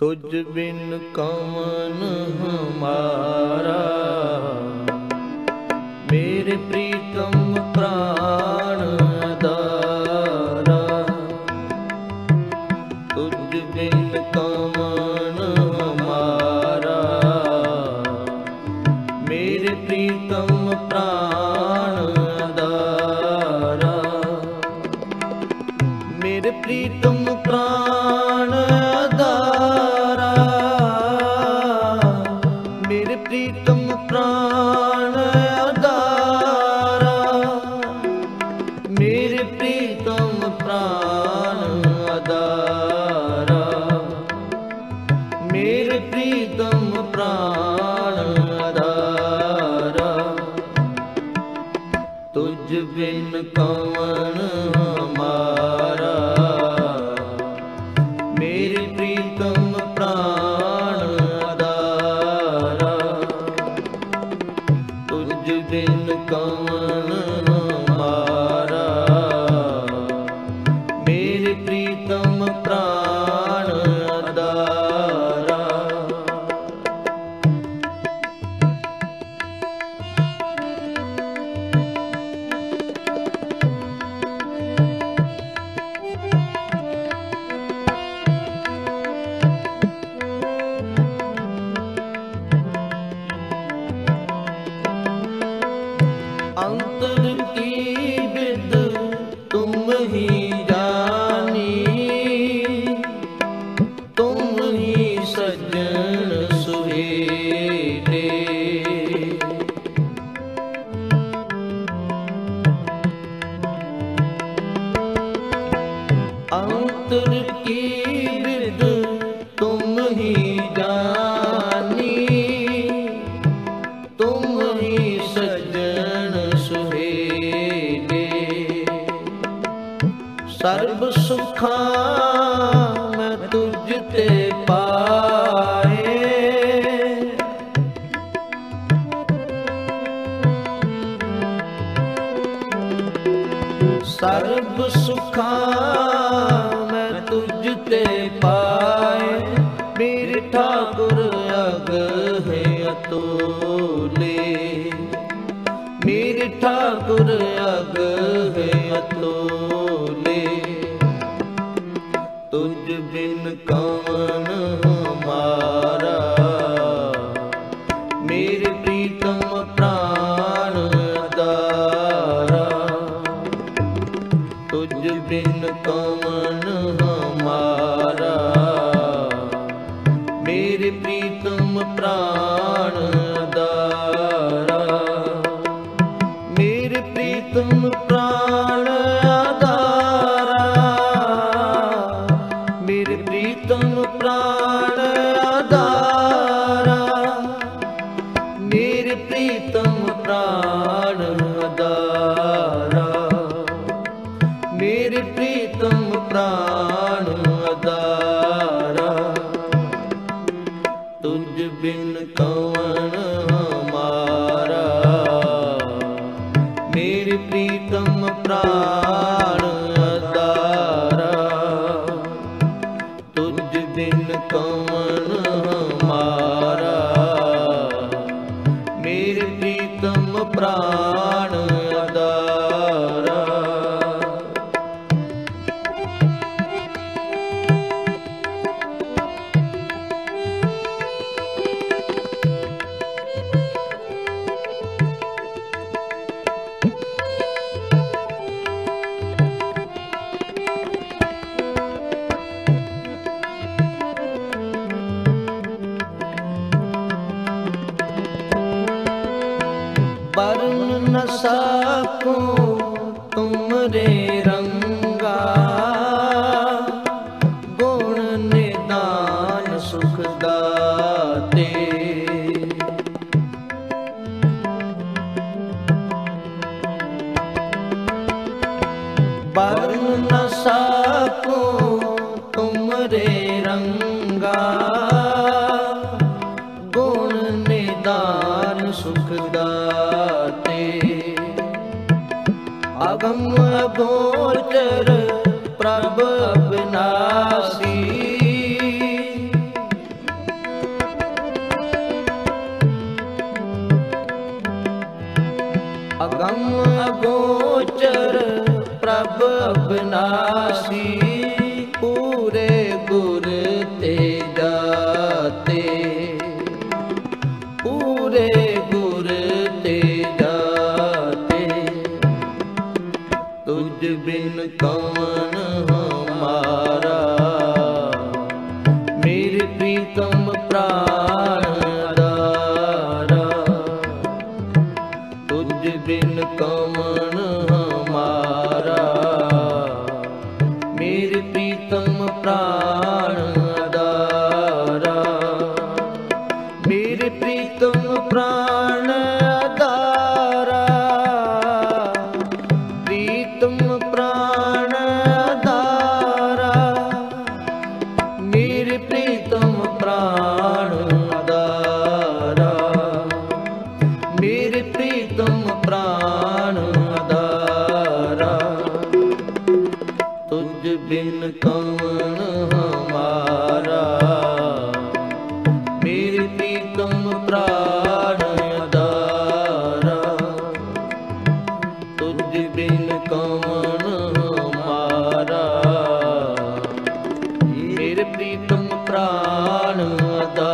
तुझ बिन कवन हमारा मेरे प्रीतम प्राण दारा। तुझ बिन कवन हमारा मेरे प्रीतम प्राण दारा। मेरे प्रीतम प्राण प्रीतम प्राण अदारा। मेरे प्रीतम प्राण अदारा। मेरे प्रीतम प्राण अदारा। तुझ बिन कवन हमारा मेरे प्रीतम प्राण। अंतर की विद तुम ही जानी, तुम ही सजन सुहेले। अंतर की विद तुम ही जानी, तुम ही सजन सर्व सुखा मैं तुझते पाए। सर्व सुखा मैं तुझते पाए। मेरे ठाकुर अग है अतोले। मेरे ठाकुर अग है अतोले। तुझ बिन कवन हमारा मेरे प्रीतम प्राण दारा। तुझ बिन कवन हमारा मेरे प्रीतम प्राण दारा। मेरे प्रीतम प्राण मेरे प्रीतम प्राण अदारा। तुझ बिन कवन हमारा मेरे प्रीतम प्राण अदारा। तुझ बिन कवन हमारा मेरे प्रीतम प्राण अदारा। बरन न सकूं तुमरे रंगा, गुण निदान सुख दाते। बरन न सकूं तुमरे रंगा, गुण निदान सुख दाते। अगम अगोचर प्रभ अविनाशी, मेरे प्रीतम प्राण आधारा, मेरे प्रीतम प्राण आधारा। तुझ बिन कवन हमारा, मेरे प्रीतम प्राण आधारा। तुझ बिन कवन हमारा, मेरे प्रीतम प्राण आधारा।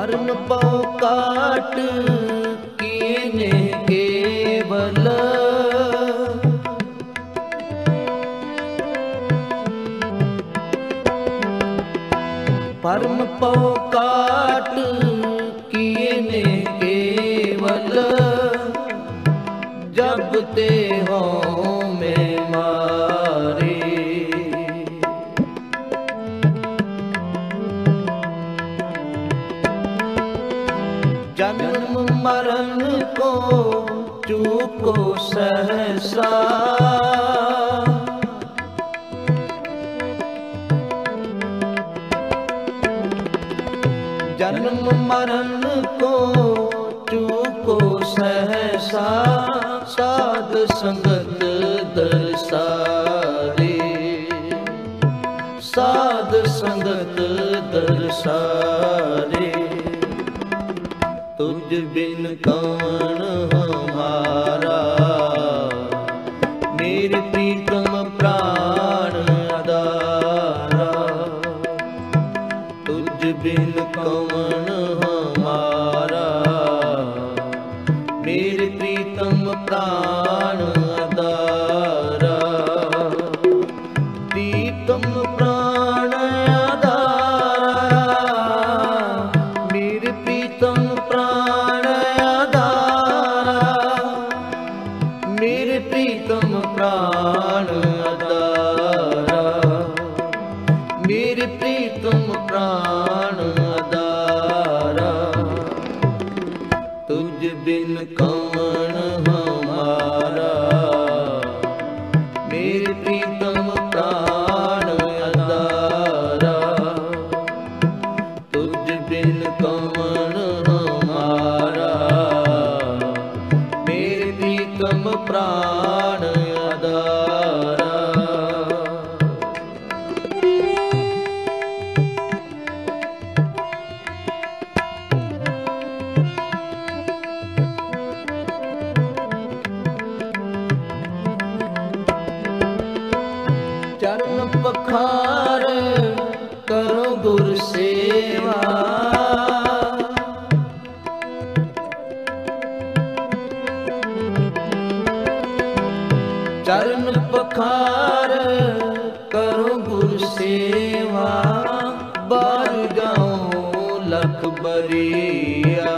परम पाँव काट कीने केवल, परम पाँव काट कीने केवल। जब ते हो में मारे, जन्म मरण को चूको सहसा, जन्म मरण को चूको सहसा। साध संगत दरसारे, साध संगत दरसारे। तुझ बिन कवन हमारा, मेरे प्रीतम प्राण आधारा। तुझ बिन कवन हमारा, मेरे प्रीतम प्राण आधारा। प्रीतम प्राण आधारा, मेरे प्रीतम प्रीतम प्राण आधारा, मेरे प्रीतम प्राण आधारा। तुझ बिन कवन हमारा, मेरे प्रीतम प्राण आधारा। तुझ बिन कवन हमारा, मेरे प्रीतम प्राण। चरण पखार करो गुर सेवा, चरण पखार करो गुर सेवा। बारगाहों लख बरिया,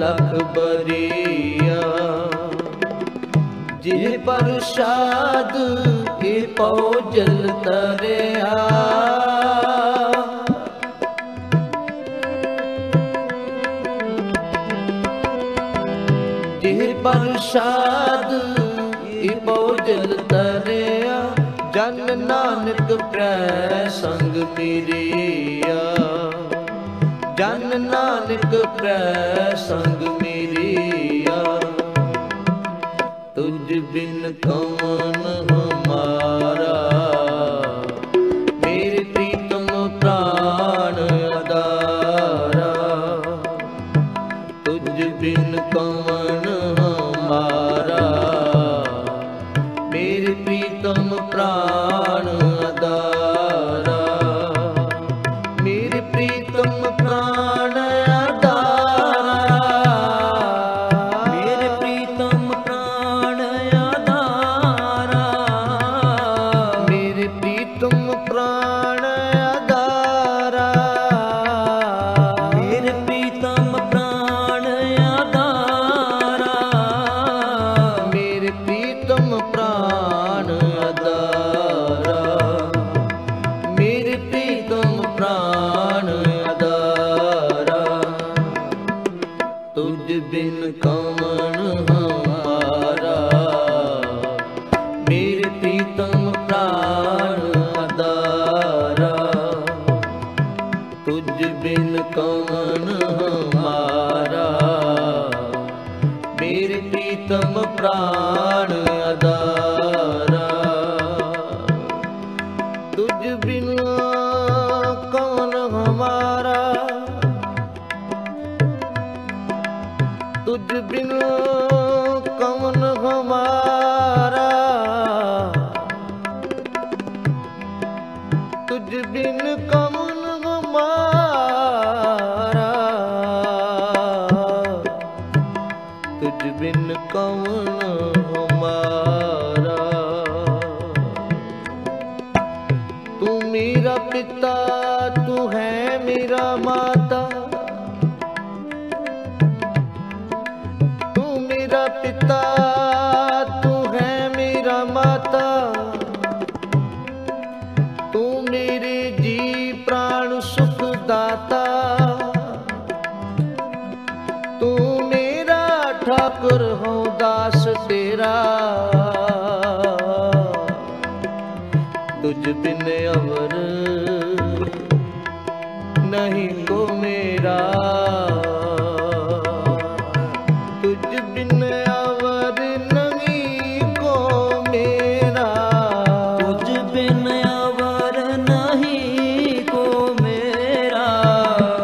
लख बरिया। जिह प्रसाद के पाओ जल तरिया, जिह प्रसाद के पाओ जल तरिया। जन नानक प्रसंग तेरिया, जन नानक प्रसंग मेरिया। तुझ बिन कवन हमारा, मेरे प्रीतम प्राण आधारा। तुझ बिन कवन हमारा, मेरे प्रीतम प्राण आधारा। मेरे प्रीतम प्राण आधारा, मेरे प्रीतम प्राण आधारा। बिन कवन हमारा, मेरे प्रीतम प्राण अदारा। तुझ बिन कवन हमारा, तुझ बिन कवन हमारा, तुझ बिन कवन हमारा, तुझ बिन कवन हमारा। तू मेरा पिता, तू है मेरा माता, तू मेरा पिता, तू है मेरा माता, तू मेरे जी प्राण सुख दाता, तू मेरा ठाकुर हूँ दास तेरा। तुझ बिन अवर नहीं को मेरा, तुझ बिन अवर नहीं को मेरा, तुझ बिन अवर नहीं को मेरा,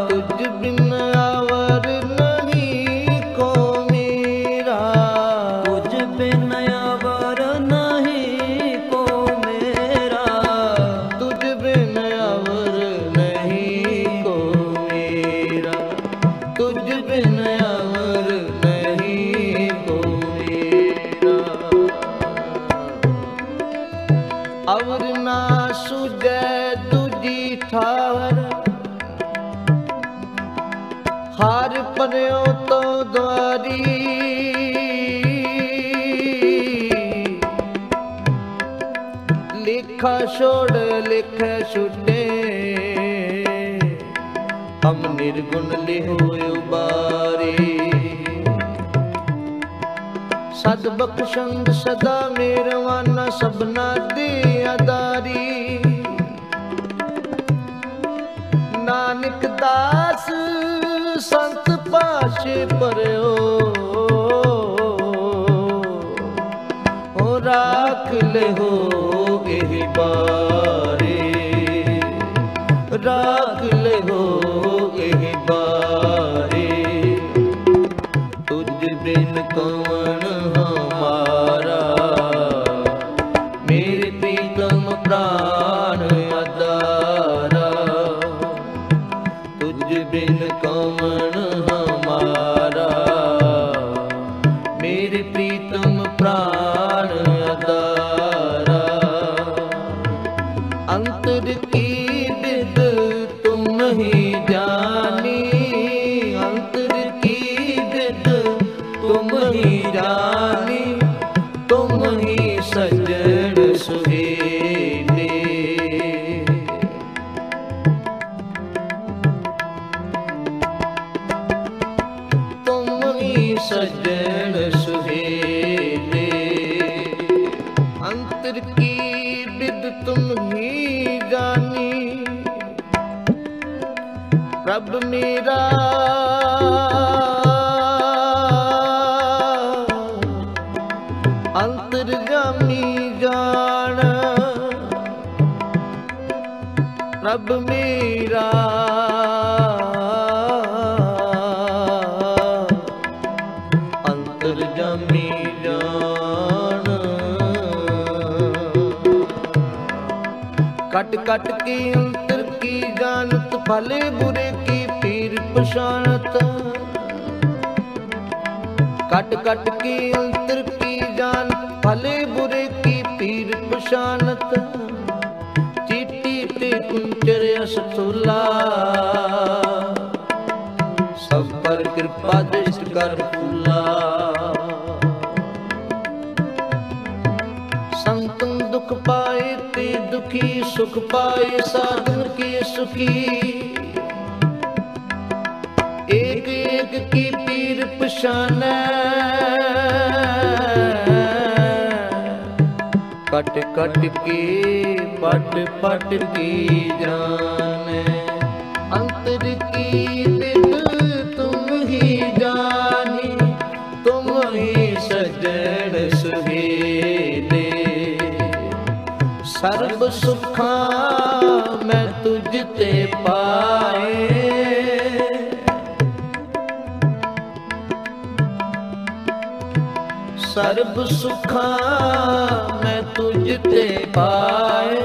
तुझ बिन अवर नहीं को मेरा, तुझ बिन अवर नहीं को मेरा, तुझ बिन अवर नहीं को मेरा, तुझ बिन अवर नहीं को मेरा। अवर ना सुझै तुझी ठार, हार पन्यो तो द्वारी, लिखा छोड़ लिख छुटे हम निर्गुण लिहो उबारी। सद बख्शंग सदा मेहरबाना, सबना दी अदारी, नानक दास संत पाशे परयो राख लिहो एही बारे, राख लिहो एही बारे। तुझ बिन कवन हमारा, मेरे प्रीतम प्राण अदारा। तुझ बिन कवन हमारा, मेरे प्रीतम प्राण अदारा। अंतर की विद तुम नहीं जानी, अंतर की विद तुम ही जानी, तुम ही सजन सुहेले। सजन सुहेले अंतर की विद तुम ही जानी, प्रभ मेरा अंतर्यामी जान, प्रभ मेरा अंतर्यामी जान। कट कट के अंतर की जानत, भले बुरे की पीर पछाणत, कट कट के अंतर की जान, भले बुरे की पीर पछाणत, चीटी ते कुंचर असतुला, सब पर कृपा दृष्ट कर फूला। संतन दुख पाए ते दुखी, सुख पाए साधन के सुखी, एक एक की पीर पछानै, कट कट के पट पट की जाने। अंतर की सर्ब सुखा मैं तुझ ते पाए, सर्ब सुखा मैं तुझ ते पाए।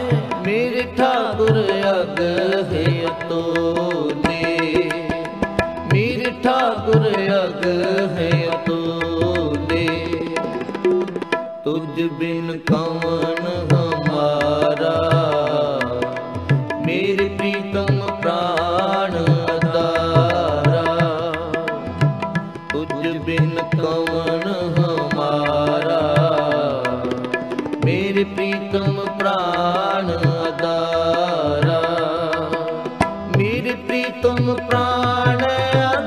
मेरे ठाकुर अग है तो दे, मेरे ठाकुर अग है तो दे। तुझ बिन कवन हमारा मेरे प्रीतम प्राण तारा। तुझ बिन कवन हमारा मेरे प्रीतम प्राण तारा। मेरे प्रीतम प्राण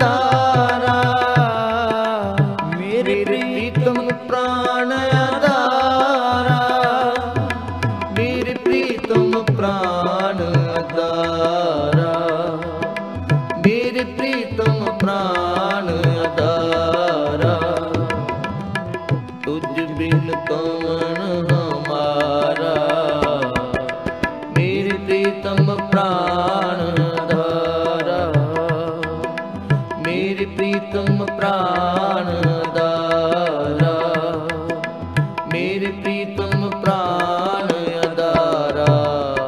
तारा, मेरे प्रीतम प्राण प्राण धारा मेरे प्रीतम प्राण।